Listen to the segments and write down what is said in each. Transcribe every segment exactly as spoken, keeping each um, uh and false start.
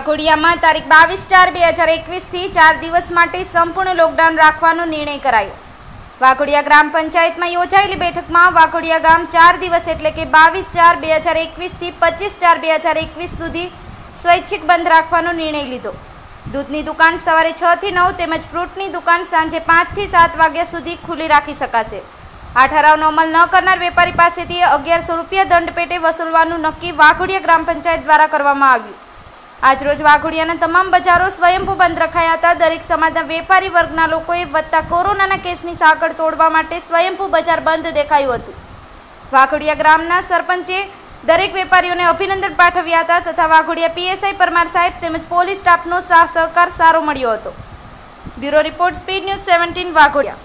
વાઘોડિયામાં તારીખ બાવીસ ચાર બે હજાર એકવીસ થી ચાર દિવસ માટે સંપૂર્ણ લોકડાઉન રાખવાનો નિર્ણય કરાયો। વાઘોડિયા ગ્રામ પંચાયતમાં યોજાયેલી બેઠકમાં વાઘોડિયા ગામ ચાર દિવસ એટલે કે બાવીસ ચાર બે હજાર એકવીસથી પચીસ ચાર બે હજાર એકવીસ સુધી સ્વૈચ્છિક બંધ રાખવાનો નિર્ણય લીધો। દૂધની દુકાન સવારે છ થી નવ તેમજ ફ્રૂટની દુકાન સાંજે પાંચથી સાત વાગ્યા સુધી ખુલ્લી રાખી શકાશે। આ ઠરાવનો અમલ ન કરનાર વેપારી પાસેથી અગિયારસો રૂપિયા દંડ પેટે વસૂલવાનું નક્કી વાઘોડિયા ગ્રામ પંચાયત દ્વારા કરવામાં આવ્યું। આજરોજ વાઘોડિયાના તમામ બજારો સ્વયંભૂ બંધ રખાયા હતા। દરેક સમાજના વેપારી વર્ગના લોકોએ વધતા કોરોનાના કેસની સાંકળ તોડવા માટે સ્વયંભૂ બજાર બંધ દેખાયું હતું। વાઘોડિયા ગ્રામના સરપંચે દરેક વેપારીઓને અભિનંદન પાઠવ્યા હતા તથા વાઘોડિયા પીએસઆઈ પરમાર સાહેબ તેમજ પોલીસ સ્ટાફનો સાથ સહકાર સારો મળ્યો હતો। બ્યુરો રિપોર્ટ સ્પીડ ન્યૂઝ સત્તર વાઘોડિયા। વાઘોડિયા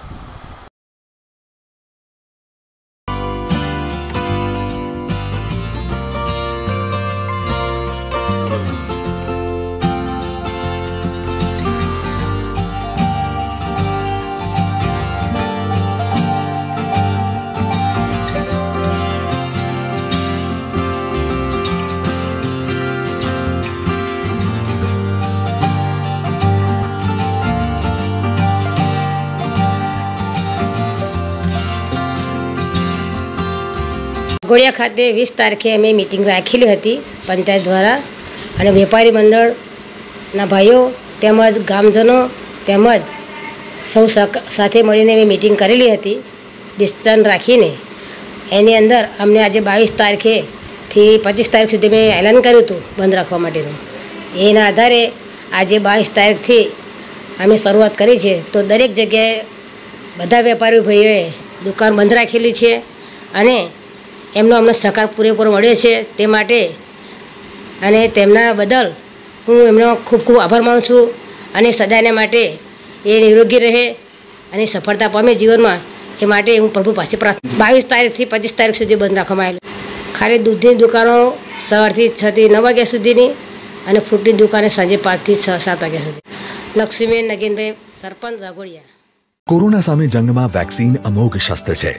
ખાતે વીસ તારીખે અમે મિટિંગ રાખેલી હતી પંચાયત દ્વારા અને વેપારી મંડળના ભાઈઓ તેમજ ગામજનો તેમજ સૌ સાથે મળીને અમે મિટિંગ કરેલી હતી ડિસ્ટન્સ રાખીને। એની અંદર અમને આજે બાવીસ તારીખેથી પચીસ તારીખ સુધી મેં એલાન કર્યું હતું બંધ રાખવા માટેનું। એના આધારે આજે બાવીસ તારીખથી અમે શરૂઆત કરી છે તો દરેક જગ્યાએ બધા વેપારી ભાઈઓએ દુકાન બંધ રાખેલી છે અને એમનો અમને સહકાર પૂરેપૂરો મળ્યો છે તે માટે અને તેમના બદલ હું એમનો ખૂબ ખૂબ આભાર માનું છું અને સદાયને માટે એ નિરોગી રહે અને સફળતા પામે જીવનમાં એ માટે હું પ્રભુ પાસે પ્રાર્થના। બાવીસ તારીખથી પચીસ તારીખ સુધી બંધ રાખવામાં આવેલું। ખાલી દૂધની દુકાનો સવારથી છ થી નવ વાગ્યા સુધીની અને ફ્રૂટની દુકાને સાંજે પાંચથી છ સાત વાગ્યા સુધી। લક્ષ્મીબેન નાગીબેન સરપંચ વાઘોડિયા। કોરોના સામે જંગમાં વેક્સિન અમોઘ શસ્ત્ર છે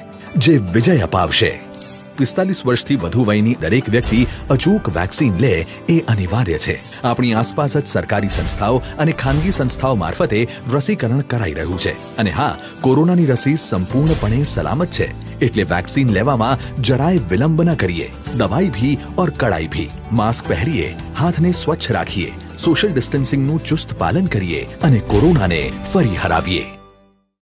જે વિજય અપાવશે। પિસ્તાલીસ વર્ષથી વધુ વયની દરેક વ્યક્તિ અચૂક વેક્સિન લે એ અનિવાર્ય છે। આપણી આસપાસ જ સરકારી સંસ્થાઓ અને ખાનગી સંસ્થાઓ મારફતે રસીકરણ કરાઈ રહ્યું છે અને હા, કોરોનાની રસી સંપૂર્ણપણે સલામત છે એટલે વેક્સિન લેવામાં જરાય વિલંબ ન કરીએ। દવાઈ ભી ઓર કડાઈ ભી। માસ્ક પહેરીએ, હાથને સ્વચ્છ રાખીએ, સોશિયલ ડિસ્ટન્સિંગનું ચુસ્ત પાલન કરીએ અને કોરોનાને ફરી હરાવીએ।